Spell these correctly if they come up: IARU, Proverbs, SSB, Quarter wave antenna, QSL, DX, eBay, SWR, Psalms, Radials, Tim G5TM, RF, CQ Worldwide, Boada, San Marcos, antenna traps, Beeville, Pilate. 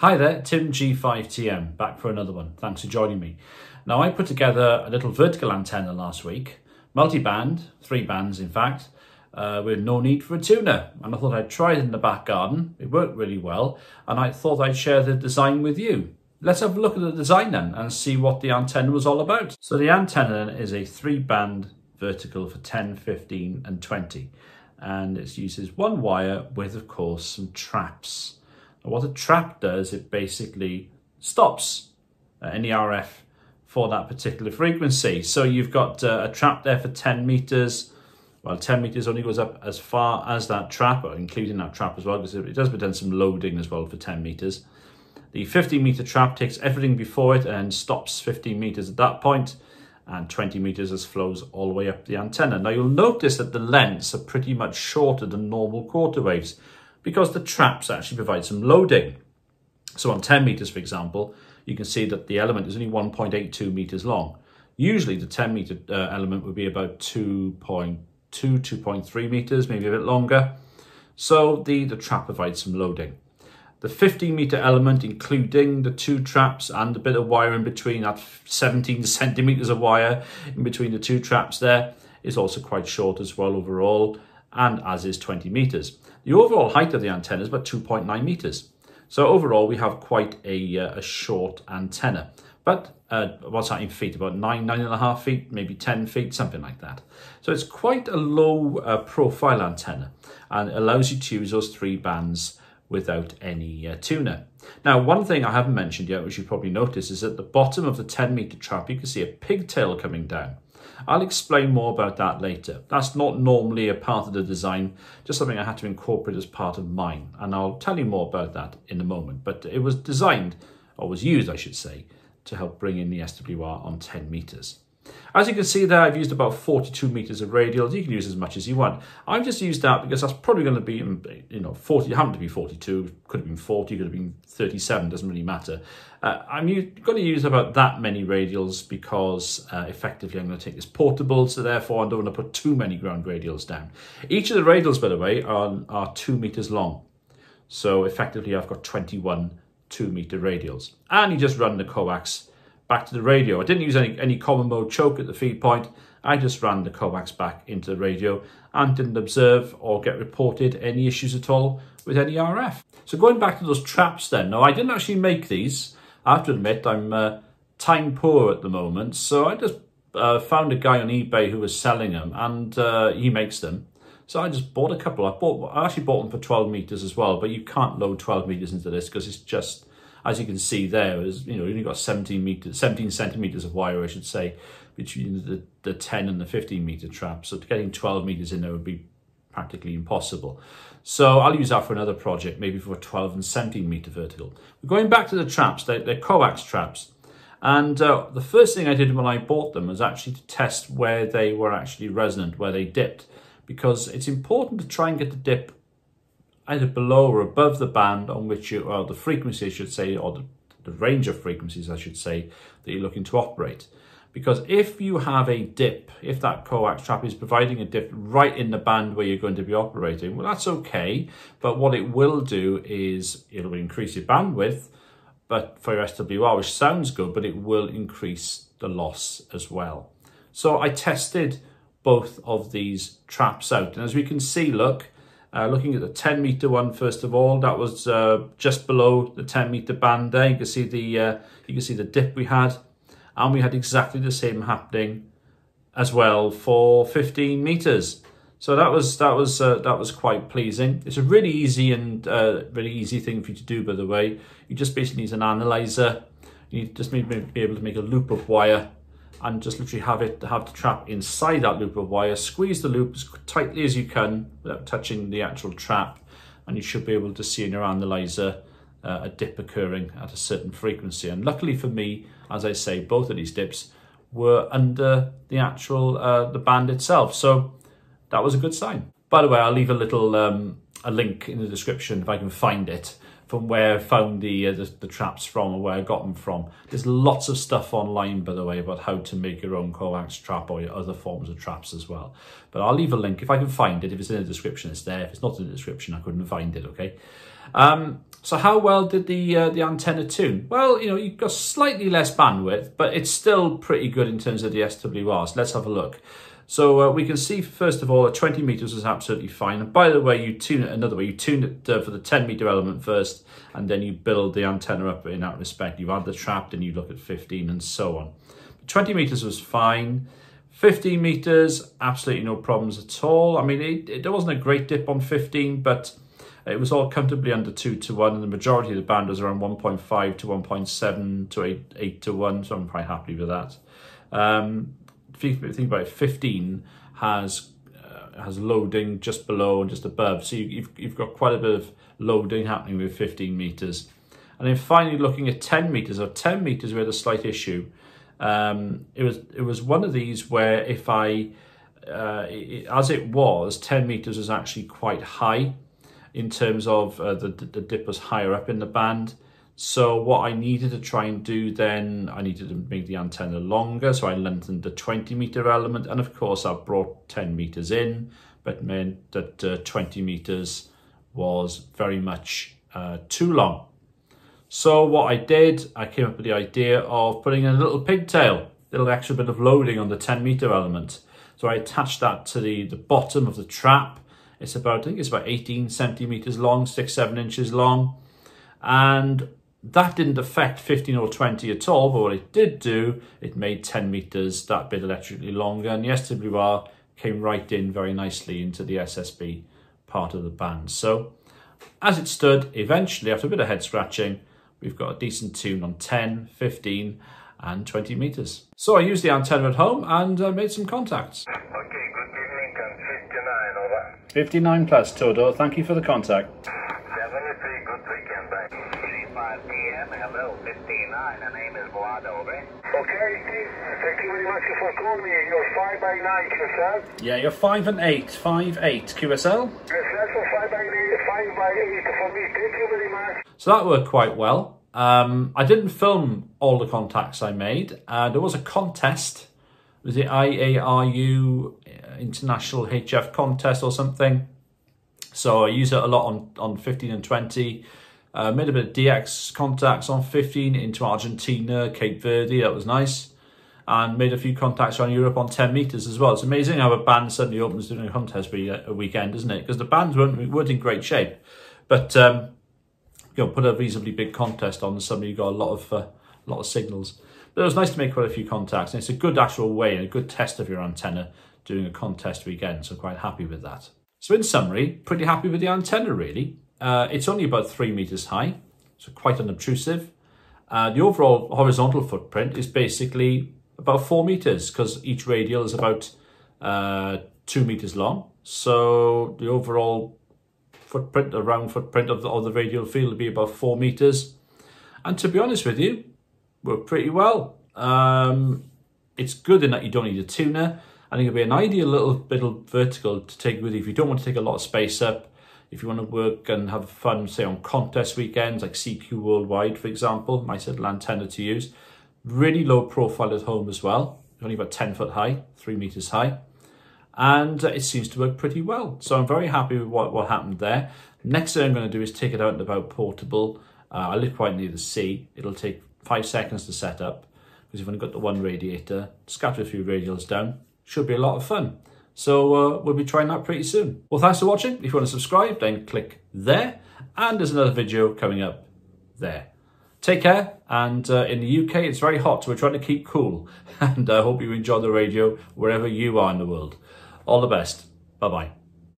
Hi there, Tim G5TM, back for another one. Thanks for joining me. Now, I put together a little vertical antenna last week, multi-band, 3 bands in fact, with no need for a tuner. And I thought I'd try it in the back garden. It worked really well. And I thought I'd share the design with you. Let's have a look at the design then and see what the antenna was all about. So the antenna is a 3-band vertical for 10, 15 and 20. And it uses one wire with, of course, some traps. What a trap does, it basically stops any RF for that particular frequency. So you've got a trap there for 10 meters. Well, 10 meters only goes up as far as that trap, or including that trap as well, because it does present some loading as well for 10 meters. The 15 meter trap takes everything before it and stops 15 meters at that point, and 20 meters as flows all the way up the antenna. Now you'll notice that the lengths are pretty much shorter than normal quarter waves, because the traps actually provide some loading. So on 10 meters, for example, you can see that the element is only 1.82 meters long. Usually the 10 meter element would be about 2.2, 2.3 meters, maybe a bit longer. So the trap provides some loading. The 15 meter element, including the 2 traps and a bit of wire in between, that 17 centimeters of wire in between the 2 traps there, is also quite short as well overall, and as is 20 meters. The overall height of the antenna is about 2.9 meters. So overall, we have quite a short antenna. But what's that in feet? About 9.5 feet, maybe 10 feet, something like that. So it's quite a low profile antenna, and allows you to use those 3 bands without any tuner. Now, one thing I haven't mentioned yet, which you probably noticed, is at the bottom of the 10 meter trap, you can see a pigtail coming down. I'll explain more about that later. That's not normally a part of the design, just something I had to incorporate as part of mine. And I'll tell you more about that in a moment. But it was designed, or was used, I should say, to help bring in the SWR on 10 meters. As you can see there, I've used about 42 meters of radial. You can use as much as you want. I've just used that because that's probably going to be, 40, it happened to be 42, could have been 40, could have been 37, doesn't really matter. I'm going to use about that many radials because effectively I'm going to take this portable, so therefore I don't want to put too many ground radials down. Each of the radials, by the way, are 2 meters long. So effectively I've got 21 2-meter radials. And you just run the coax back to the radio. I didn't use any common mode choke at the feed point. I just ran the coax back into the radio and didn't observe or get reported any issues at all with any RF. So going back to those traps then. Now, I didn't actually make these. I have to admit, I'm time poor at the moment. So I just found a guy on eBay who was selling them, and he makes them. So I just bought a couple. I actually bought them for 12 meters as well, but you can't load 12 meters into this because it's just, as you can see there, is, you've only got 17 centimeters of wire, I should say, between the 10 and the 15 meter trap. So getting 12 meters in there would be practically impossible. So I'll use that for another project, maybe for a 12 and 17 meter vertical. But going back to the traps, they're coax traps. And the first thing I did when I bought them was actually to test where they were actually resonant, where they dipped, because it's important to try and get the dip either below or above the band on which you, or the frequency I should say, or the range of frequencies I should say, that you're looking to operate. Because if you have a dip, if that coax trap is providing a dip right in the band where you're going to be operating, well, that's okay. But what it will do is it'll increase your bandwidth, but for your SWR, which sounds good, but it will increase the loss as well. So I tested both of these traps out. And as we can see, look, looking at the 10 meter one first of all, that was just below the 10 meter band there. You can see the dip we had, and we had exactly the same happening as well for 15 meters. So that was quite pleasing. It's a really easy and really easy thing for you to do, by the way. You just basically need an analyzer. You just need to be able to make a loop of wire, and just literally have the trap inside that loop of wire, squeeze the loop as tightly as you can without touching the actual trap, and you should be able to see in your analyzer a dip occurring at a certain frequency. And luckily for me, as I say, both of these dips were under the actual the band itself, so that was a good sign. By the way, I'll leave a little a link in the description if I can find it, from where I found the traps from, or where I got them from. There's lots of stuff online, by the way, about how to make your own coax trap or your other forms of traps as well. But I'll leave a link if I can find it. If it's in the description, it's there. If it's not in the description, I couldn't find it, okay? So how well did the antenna tune? Well, you know, you've got slightly less bandwidth, but it's still pretty good in terms of the SWRs. Let's have a look. So we can see, first of all, at 20 meters is absolutely fine. And by the way, you tune it another way. You tune it for the 10-meter element first, and then you build the antenna up in that respect. You add the trap, then you look at 15 and so on. But 20 meters was fine. 15 meters, absolutely no problems at all. I mean, there wasn't a great dip on 15, but it was all comfortably under 2 to 1, and the majority of the band was around 1.5 to 1.7 to 8 to 1, so I'm quite happy with that. If you think about it, 15 has loading just below and just above, so you've got quite a bit of loading happening with 15 meters. And then finally looking at 10 meters, or 10 meters we had a slight issue. It was one of these where if as it was, 10 meters was actually quite high in terms of the dip was higher up in the band. So what I needed to try and do then, I needed to make the antenna longer, so I lengthened the 20-meter element, and of course I brought 10 meters in, but meant that 20 meters was very much too long. So what I did, I came up with the idea of putting in a little pigtail, little extra bit of loading on the 10-meter element. So I attached that to the bottom of the trap. It's about, I think it's about 18 centimeters long, 6-7 inches long, and that didn't affect 15 or 20 at all, but what it did do, it made 10 meters that bit electrically longer, and the SWR came right in very nicely into the SSB part of the band. So as it stood, eventually, after a bit of head scratching, we've got a decent tune on 10, 15 and 20 meters. So I used the antenna at home and made some contacts. Okay, good evening, 59, over. 59 plus, Todo, thank you for the contact. 73, good weekend, back. G5TM, hello, 59, the name is Boada, over. Okay, thank you very much for calling me. You're 5 by 9 QSL? Yeah, you're 5 and 8, 5, 8 QSL? QSL, so 5 by 8, 5 by 8 for me, thank you very much. So that worked quite well. I didn't film all the contacts I made. There was a contest. It was the IARU International HF contest or something. So I used it a lot on 15 and 20. Made a bit of DX contacts on 15 into Argentina, Cape Verde. That was nice. And made a few contacts around Europe on 10 meters as well. It's amazing how a band suddenly opens during a contest a weekend, isn't it? Because the bands weren't in great shape. But you know, put a reasonably big contest on, somebody got a lot of signals. But it was nice to make quite a few contacts, and it's a good actual way and a good test of your antenna doing a contest weekend, so quite happy with that. So in summary, pretty happy with the antenna really. It's only about 3 meters high, so quite unobtrusive. The overall horizontal footprint is basically about 4 meters, because each radial is about 2 meters long, so the overall footprint, the round footprint of the radial field will be about 4 meters. And to be honest with you, worked pretty well. It's good in that you don't need a tuner. I think it'll be an ideal little bit of vertical to take with you if you don't want to take a lot of space up, if you want to work and have fun, say on contest weekends like CQ Worldwide, for example. Nice little antenna to use. Really low profile at home as well. Only about 10 foot high, 3 meters high. And it seems to work pretty well. So I'm very happy with what happened there. Next thing I'm going to do is take it out and about portable. I live quite near the sea. It'll take 5 seconds to set up, because you've only got the one radiator. Scatter a few radials down. Should be a lot of fun. So we'll be trying that pretty soon. Well, thanks for watching. If you want to subscribe, then click there. And there's another video coming up there. Take care, and in the UK it's very hot, so we're trying to keep cool, and I hope you enjoy the radio wherever you are in the world. All the best. Bye-bye.